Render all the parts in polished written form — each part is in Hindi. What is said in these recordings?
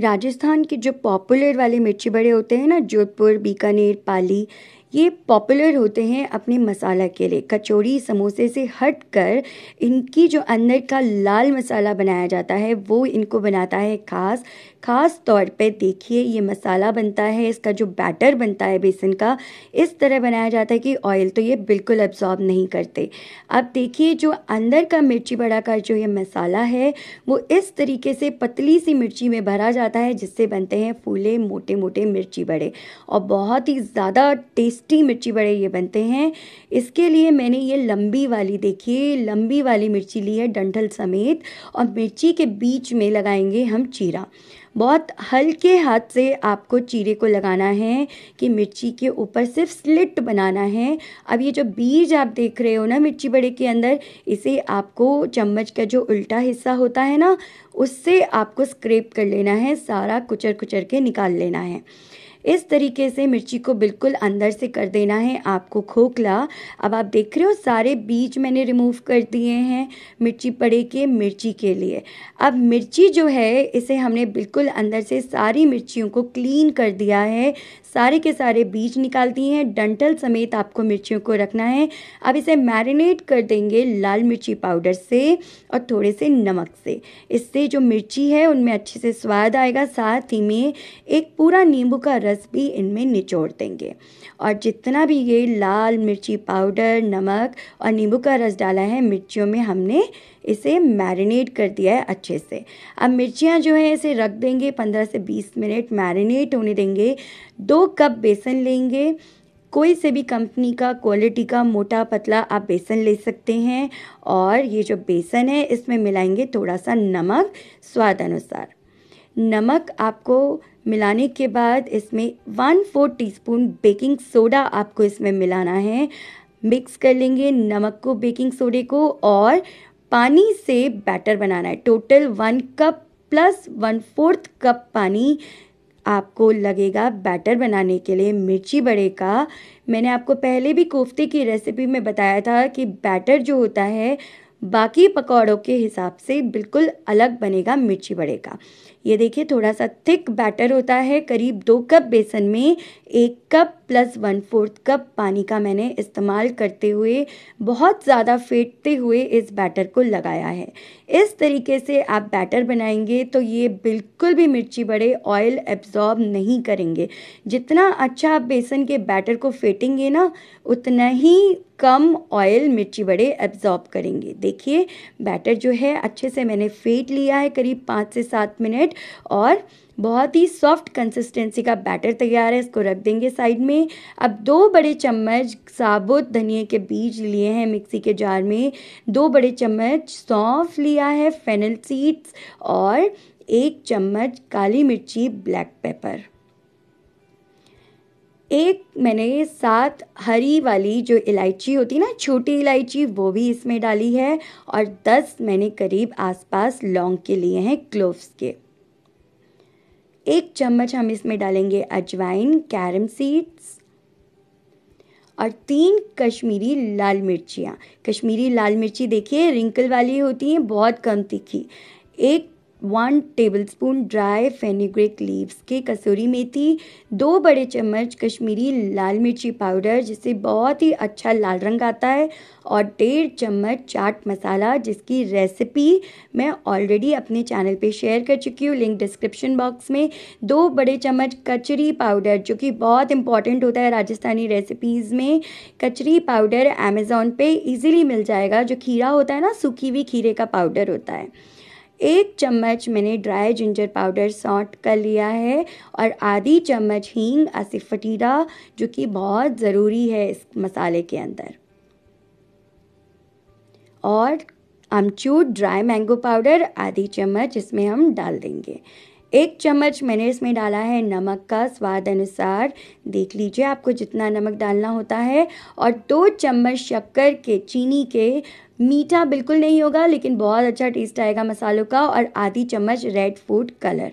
राजस्थान के जो पॉपुलर वाले मिर्ची बड़े होते हैं ना, जोधपुर, बीकानेर, पाली, ये पॉपुलर होते हैं अपने मसाला के लिए। कचौड़ी समोसे से हट कर इनकी जो अंदर का लाल मसाला बनाया जाता है वो इनको बनाता है खास। खास तौर पे देखिए ये मसाला बनता है, इसका जो बैटर बनता है बेसन का, इस तरह बनाया जाता है कि ऑयल तो ये बिल्कुल एब्जॉर्ब नहीं करते। अब देखिए जो अंदर का मिर्ची बड़ा का जो ये मसाला है वो इस तरीके से पतली सी मिर्ची में भरा जाता है, जिससे बनते हैं फूले मोटे मोटे मिर्ची बड़े और बहुत ही ज़्यादा टेस्टी मिर्ची बड़े ये बनते हैं। इसके लिए मैंने ये लंबी वाली, देखिए लंबी वाली मिर्ची ली है डंठल समेत, और मिर्ची के बीच में लगाएंगे हम चीरा। बहुत हल्के हाथ से आपको चीरे को लगाना है कि मिर्ची के ऊपर सिर्फ स्लिट बनाना है। अब ये जो बीज आप देख रहे हो ना मिर्ची बड़े के अंदर, इसे आपको चम्मच का जो उल्टा हिस्सा होता है ना उससे आपको स्क्रैप कर लेना है, सारा कुचर कुचर के निकाल लेना है। इस तरीके से मिर्ची को बिल्कुल अंदर से कर देना है आपको खोखला। अब आप देख रहे हो सारे बीज मैंने रिमूव कर दिए हैं मिर्ची बड़े के, मिर्ची के लिए। अब मिर्ची जो है इसे हमने बिल्कुल अंदर से सारी मिर्चियों को क्लीन कर दिया है, सारे के सारे बीज निकाल दिए हैं, डंठल समेत आपको मिर्चियों को रखना है। अब इसे मैरिनेट कर देंगे लाल मिर्ची पाउडर से और थोड़े से नमक से, इससे जो मिर्ची है उनमें अच्छे से स्वाद आएगा। साथ ही में एक पूरा नींबू का रस भी इनमें निचोड़ देंगे। और जितना भी ये लाल मिर्ची पाउडर, नमक और नींबू का रस डाला है मिर्चियों में, हमने इसे मैरिनेट कर दिया है अच्छे से। अब मिर्चियाँ जो है इसे रख देंगे 15 से 20 मिनट मैरिनेट होने देंगे। 2 कप बेसन लेंगे, कोई से भी कंपनी का, क्वालिटी का, मोटा पतला आप बेसन ले सकते हैं। और ये जो बेसन है इसमें मिलाएंगे थोड़ा सा नमक स्वाद अनुसार। नमक आपको मिलाने के बाद इसमें 1/4 टीस्पून बेकिंग सोडा आपको इसमें मिलाना है। मिक्स कर लेंगे नमक को, बेकिंग सोडे को, और पानी से बैटर बनाना है। टोटल 1 कप प्लस 1/4 कप पानी आपको लगेगा बैटर बनाने के लिए मिर्ची बड़े का। मैंने आपको पहले भी कोफ्ते की रेसिपी में बताया था कि बैटर जो होता है बाकी पकौड़ों के हिसाब से बिल्कुल अलग बनेगा मिर्ची बड़े का। ये देखिए थोड़ा सा थिक बैटर होता है। करीब 2 कप बेसन में 1 कप प्लस 1/4 कप पानी का मैंने इस्तेमाल करते हुए, बहुत ज़्यादा फेंटते हुए इस बैटर को लगाया है। इस तरीके से आप बैटर बनाएंगे तो ये बिल्कुल भी मिर्ची बड़े ऑयल एब्जॉर्ब नहीं करेंगे। जितना अच्छा आप बेसन के बैटर को फेंटेंगे ना, उतना ही कम ऑयल मिर्ची बड़े एब्जॉर्ब करेंगे। देखिए बैटर जो है अच्छे से मैंने फेंट लिया है करीब 5 से 7 मिनट, और बहुत ही सॉफ्ट कंसिस्टेंसी का बैटर तैयार है। इसको रख देंगे साइड में। अब 2 बड़े चम्मच साबुत धनिया के बीज लिए हैं मिक्सी के जार में, 2 बड़े चम्मच सौंफ लिया है, फेनल सीड्स, और 1 चम्मच काली मिर्ची, ब्लैक पेपर। 1 मैंने 7 हरी वाली जो इलायची होती है ना, छोटी इलायची, वो भी इसमें डाली है, और 10 मैंने करीब आसपास लौंग के लिए हैं, क्लोव्स के। 1 चम्मच हम इसमें डालेंगे अजवाइन, कैरम सीड्स, और 3 कश्मीरी लाल मिर्चियाँ। कश्मीरी लाल मिर्ची देखिए रिंकल वाली होती हैं, बहुत कम तीखी। 1 टेबलस्पून ड्राई फेनिग्रिक लीव्स के, कसूरी मेथी, 2 बड़े चम्मच कश्मीरी लाल मिर्ची पाउडर जिससे बहुत ही अच्छा लाल रंग आता है, और 1.5 चम्मच चाट मसाला, जिसकी रेसिपी मैं ऑलरेडी अपने चैनल पे शेयर कर चुकी हूँ, लिंक डिस्क्रिप्शन बॉक्स में। 2 बड़े चम्मच कचरी पाउडर, जो कि बहुत इंपॉर्टेंट होता है राजस्थानी रेसिपीज़ में। कचरी पाउडर अमेज़ॉन पे ईजिली मिल जाएगा, जो खीरा होता है ना, सूखी हुई खीरे का पाउडर होता है। 1 चम्मच मैंने ड्राई जिंजर पाउडर सॉट कर लिया है, और आधी चम्मच हींग, असीफटीरा, जो कि बहुत ज़रूरी है इस मसाले के अंदर, और आमचूर ड्राई मैंगो पाउडर आधी चम्मच इसमें हम डाल देंगे। 1 चम्मच मैंने इसमें डाला है नमक का, स्वाद अनुसार, देख लीजिए आपको जितना नमक डालना होता है, और 2 चम्मच शक्कर के, चीनी के। मीठा बिल्कुल नहीं होगा लेकिन बहुत अच्छा टेस्ट आएगा मसालों का। और आधी चम्मच रेड फूड कलर,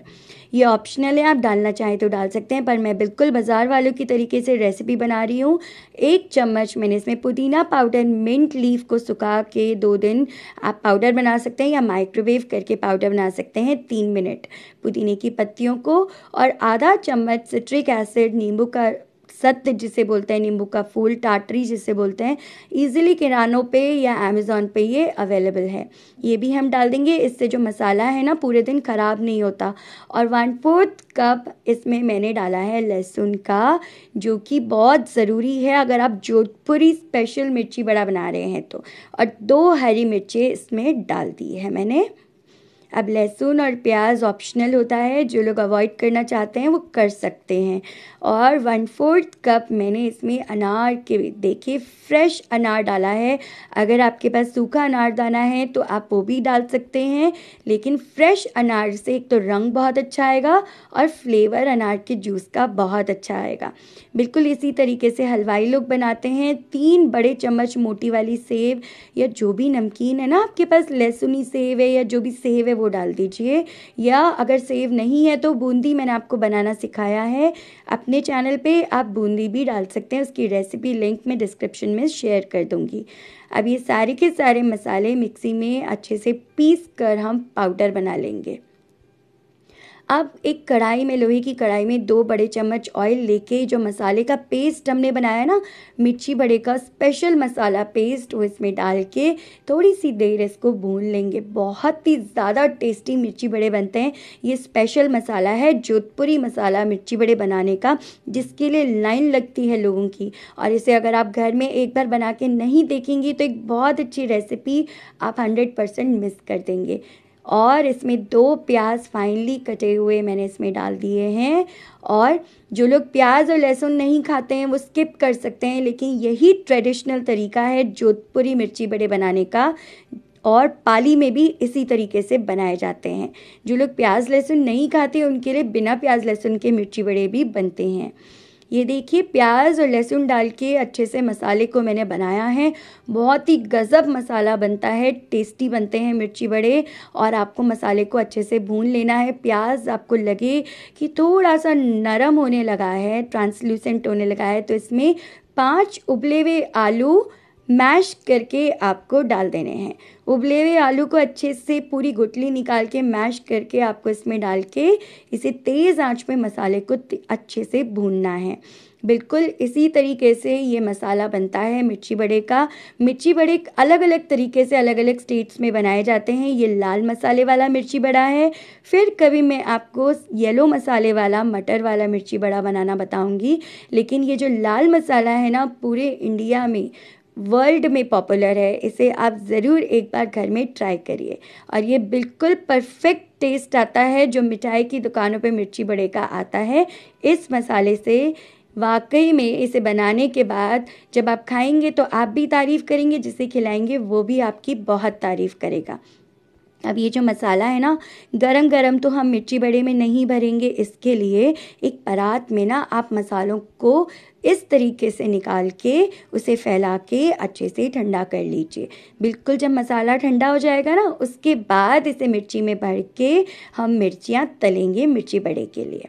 ये ऑप्शनल है, आप डालना चाहें तो डाल सकते हैं, पर मैं बिल्कुल बाज़ार वालों की तरीके से रेसिपी बना रही हूँ। 1 चम्मच मैंने इसमें पुदीना पाउडर, मिंट लीफ को सुखा के 2 दिन आप पाउडर बना सकते हैं या माइक्रोवेव करके पाउडर बना सकते हैं 3 मिनट, पुदीने की पत्तियों को। और आधा चम्मच सिट्रिक एसिड, नींबू का सत्त जिसे बोलते हैं, नींबू का फूल, टाटरी जिसे बोलते हैं, इजीली किरानों पे या अमेज़ॉन पे ये अवेलेबल है, ये भी हम डाल देंगे। इससे जो मसाला है ना पूरे दिन ख़राब नहीं होता। और 1/4 कप इसमें मैंने डाला है लहसुन का, जो कि बहुत ज़रूरी है अगर आप जोधपुरी स्पेशल मिर्ची बड़ा बना रहे हैं तो। और 2 हरी मिर्चें इसमें डाल दी है मैंने। अब लहसुन और प्याज ऑप्शनल होता है, जो लोग अवॉइड करना चाहते हैं वो कर सकते हैं। और 1/4 कप मैंने इसमें अनार के, देखिए फ्रेश अनार डाला है, अगर आपके पास सूखा अनार दाना है तो आप वो भी डाल सकते हैं, लेकिन फ्रेश अनार से एक तो रंग बहुत अच्छा आएगा और फ्लेवर अनार के जूस का बहुत अच्छा आएगा। बिल्कुल इसी तरीके से हलवाई लोग बनाते हैं। 3 बड़े चम्मच मोटी वाली सेब, या जो भी नमकीन है ना आपके पास, लहसुनी सेब है या जो भी सेब है वो डाल दीजिए, या अगर सेव नहीं है तो बूंदी, मैंने आपको बनाना सिखाया है अपने चैनल पे, आप बूंदी भी डाल सकते हैं, उसकी रेसिपी लिंक में डिस्क्रिप्शन में शेयर कर दूंगी। अब ये सारे के सारे मसाले मिक्सी में अच्छे से पीस कर हम पाउडर बना लेंगे। अब एक कढ़ाई में, लोहे की कढ़ाई में 2 बड़े चम्मच ऑयल लेके जो मसाले का पेस्ट हमने बनाया ना, मिर्ची बड़े का स्पेशल मसाला पेस्ट, वो इसमें डाल के थोड़ी सी देर इसको भून लेंगे। बहुत ही ज़्यादा टेस्टी मिर्ची बड़े बनते हैं। ये स्पेशल मसाला है, जोधपुरी मसाला मिर्ची बड़े बनाने का, जिसके लिए लाइन लगती है लोगों की। और इसे अगर आप घर में एक बार बना के नहीं देखेंगी तो एक बहुत अच्छी रेसिपी आप 100% मिस कर देंगे। और इसमें 2 प्याज फाइनली कटे हुए मैंने इसमें डाल दिए हैं। और जो लोग प्याज और लहसुन नहीं खाते हैं वो स्किप कर सकते हैं, लेकिन यही ट्रेडिशनल तरीका है जोधपुरी मिर्ची बड़े बनाने का, और पाली में भी इसी तरीके से बनाए जाते हैं। जो लोग प्याज लहसुन नहीं खाते उनके लिए बिना प्याज लहसुन के मिर्ची बड़े भी बनते हैं। ये देखिए प्याज और लहसुन डाल के अच्छे से मसाले को मैंने बनाया है। बहुत ही गजब मसाला बनता है, टेस्टी बनते हैं मिर्ची बड़े। और आपको मसाले को अच्छे से भून लेना है। प्याज आपको लगे कि थोड़ा सा नरम होने लगा है, ट्रांसल्यूसेंट होने लगा है, तो इसमें 5 उबले हुए आलू मैश करके आपको डाल देने हैं। उबले हुए आलू को अच्छे से पूरी गुठली निकाल के मैश करके आपको इसमें डाल के इसे तेज़ आंच पे मसाले को अच्छे से भूनना है। बिल्कुल इसी तरीके से ये मसाला बनता है मिर्ची बड़े का। मिर्ची बड़े अलग अलग तरीके से अलग अलग स्टेट्स में बनाए जाते हैं। ये लाल मसाले वाला मिर्ची बड़ा है, फिर कभी मैं आपको येलो मसाले वाला, मटर वाला मिर्ची बड़ा बनाना बताऊँगी। लेकिन ये जो लाल मसाला है ना पूरे इंडिया में, वर्ल्ड में पॉपुलर है, इसे आप ज़रूर एक बार घर में ट्राई करिए। और ये बिल्कुल परफेक्ट टेस्ट आता है जो मिठाई की दुकानों पे मिर्ची बड़े का आता है इस मसाले से। वाकई में इसे बनाने के बाद जब आप खाएंगे तो आप भी तारीफ़ करेंगे, जिसे खिलाएंगे वो भी आपकी बहुत तारीफ़ करेगा। अब ये जो मसाला है ना गरम गरम तो हम मिर्ची बड़े में नहीं भरेंगे, इसके लिए एक परात में ना आप मसालों को इस तरीके से निकाल के उसे फैला के अच्छे से ठंडा कर लीजिए। बिल्कुल जब मसाला ठंडा हो जाएगा ना उसके बाद इसे मिर्ची में भर के हम मिर्चियाँ तलेंगे मिर्ची बड़े के लिए।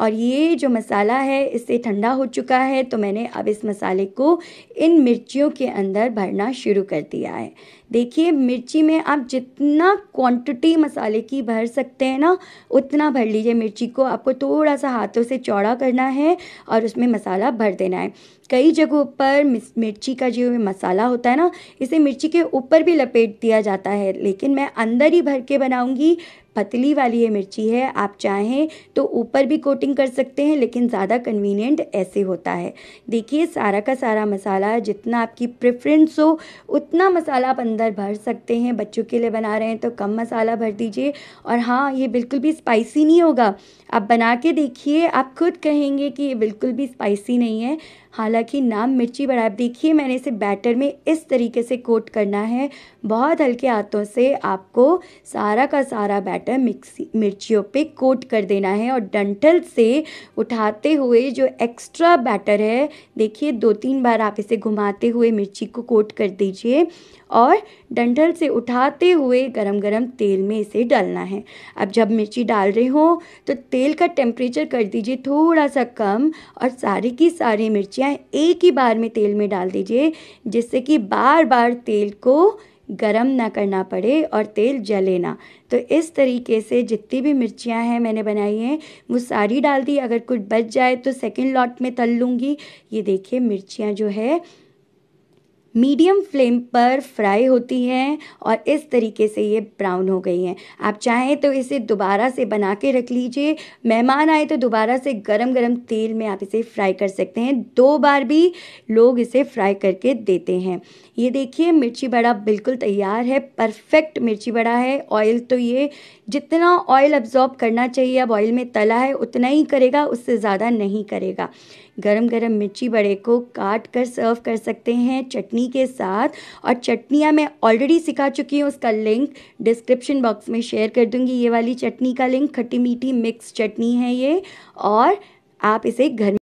और ये जो मसाला है इसे ठंडा हो चुका है, तो मैंने अब इस मसाले को इन मिर्चियों के अंदर भरना शुरू कर दिया है। देखिए मिर्ची में आप जितना क्वांटिटी मसाले की भर सकते हैं ना उतना भर लीजिए। मिर्ची को आपको थोड़ा सा हाथों से चौड़ा करना है और उसमें मसाला भर देना है। कई जगहों पर मिर्ची का जो मसाला होता है ना इसे मिर्ची के ऊपर भी लपेट दिया जाता है, लेकिन मैं अंदर ही भर के बनाऊंगी। पतली वाली ये मिर्ची है, आप चाहें तो ऊपर भी कोटिंग कर सकते हैं, लेकिन ज़्यादा कन्वीनियंट ऐसे होता है। देखिए सारा का सारा मसाला, जितना आपकी प्रेफरेंस हो उतना मसाला आप अंदर भर सकते हैं। बच्चों के लिए बना रहे हैं तो कम मसाला भर दीजिए। और हाँ, ये बिल्कुल भी स्पाइसी नहीं होगा, आप बना के देखिए, आप खुद कहेंगे कि ये बिल्कुल भी स्पाइसी नहीं है। हालांकि नाम मिर्ची बड़ा, आप देखिए मैंने इसे बैटर में इस तरीके से कोट करना है। बहुत हल्के हाथों से आपको सारा का सारा बैटर बैटर मिर्चियों पे कोट कर देना है और डंठल से उठाते हुए जो एक्स्ट्रा बैटर है, देखिए 2-3 बार आप इसे घुमाते हुए मिर्ची को कोट कर दीजिए और डंठल से उठाते हुए गरम-गरम तेल में इसे डालना है। अब जब मिर्ची डाल रहे हो तो तेल का टेम्परेचर कर दीजिए थोड़ा सा कम और सारी की सारी मिर्चियाँ एक ही बार में तेल में डाल दीजिए, जिससे कि बार बार तेल को गरम ना करना पड़े और तेल जले ना। तो इस तरीके से जितनी भी मिर्चियां हैं मैंने बनाई हैं वो सारी डाल दी। अगर कुछ बच जाए तो सेकंड लॉट में तल लूँगी। ये देखिए मिर्चियां जो है मीडियम फ्लेम पर फ्राई होती हैं और इस तरीके से ये ब्राउन हो गई हैं। आप चाहें तो इसे दोबारा से बना के रख लीजिए, मेहमान आए तो दोबारा से गरम गरम तेल में आप इसे फ्राई कर सकते हैं। 2 बार भी लोग इसे फ्राई करके देते हैं। ये देखिए मिर्ची बड़ा बिल्कुल तैयार है, परफेक्ट मिर्ची बड़ा है। ऑयल तो ये जितना ऑयल अब्जॉर्ब करना चाहिए अब ऑयल में तला है उतना ही करेगा, उससे ज़्यादा नहीं करेगा। गरम गरम मिर्ची बड़े को काट कर सर्व कर सकते हैं चटनी के साथ, और चटनियाँ मैं ऑलरेडी सिखा चुकी हूँ, उसका लिंक डिस्क्रिप्शन बॉक्स में शेयर कर दूँगी। ये वाली चटनी का लिंक खट्टी मीठी मिक्स चटनी है ये, और आप इसे घर